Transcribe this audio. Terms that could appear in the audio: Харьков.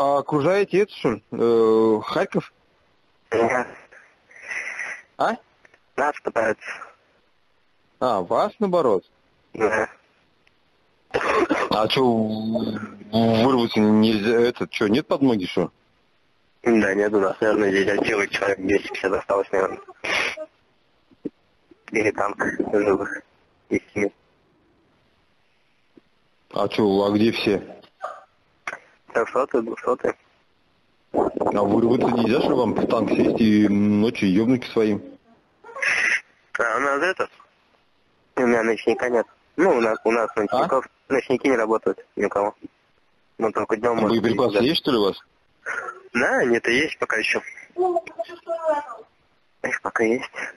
окружаете это, что ли? Харьков? Нет. А? Нас пытаются. А, вас, наоборот? Да. А что, вырваться нельзя? Это что, нет подмоги, что? Да, нет, у нас, наверное, здесь от силы человек 10 сейчас осталось, наверное. Или танк живых. И семьи. А что, а где все? Так, что ты, что ты? А вырваться нельзя, что вам в танк сесть и ночью ёбнуки своим? А у нас это? У меня ночника нет. Ну, у нас ночников, а? Ночники не работают ни у кого. Ну, только днем... А боеприпасы есть, что ли, у вас? Да, нет, и есть пока еще. Их пока есть.